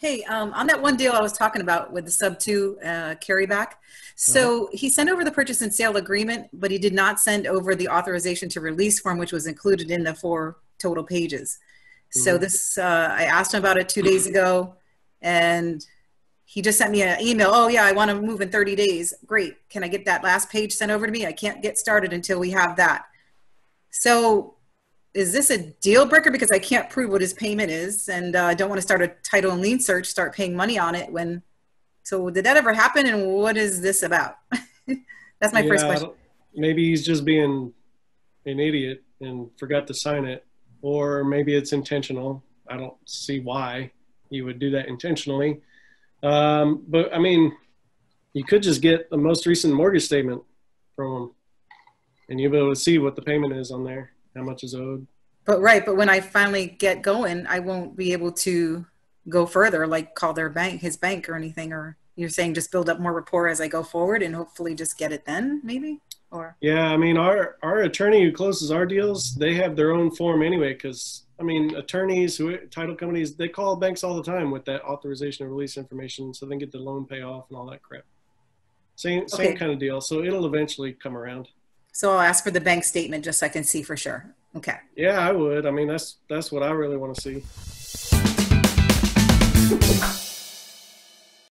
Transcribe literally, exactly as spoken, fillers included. Hey, um, on that one deal I was talking about with the sub two uh, carryback, so uh-huh. he sent over the purchase and sale agreement, but he did not send over the authorization to release form, which was included in the four total pages. Mm-hmm. So this, uh, I asked him about it two days ago, and he just sent me an email. Oh yeah, I want to move in thirty days. Great. Can I get that last page sent over to me? I can't get started until we have that. So is this a deal breaker? Because I can't prove what his payment is, and I uh, don't want to start a title and lien search, start paying money on it when, so did that ever happen? And what is this about? That's my yeah, first question. Maybe he's just being an idiot and forgot to sign it, or maybe it's intentional. I don't see why you would do that intentionally. Um, but I mean, you could just get the most recent mortgage statement from them, and you'll be able to see what the payment is on there, how much is owed. But right, but when I finally get going, I won't be able to go further, like call their bank, his bank or anything, or you're saying just build up more rapport as I go forward and hopefully just get it then maybe, or? Yeah, I mean, our, our attorney who closes our deals, they have their own form anyway, because I mean, attorneys, who title companies, they call banks all the time with that authorization to release information so they can get the loan payoff and all that crap. Same, same okay. kind of deal. So it'll eventually come around. So I'll ask for the bank statement just so I can see for sure. Okay. Yeah, I would. I mean, that's, that's what I really want to see.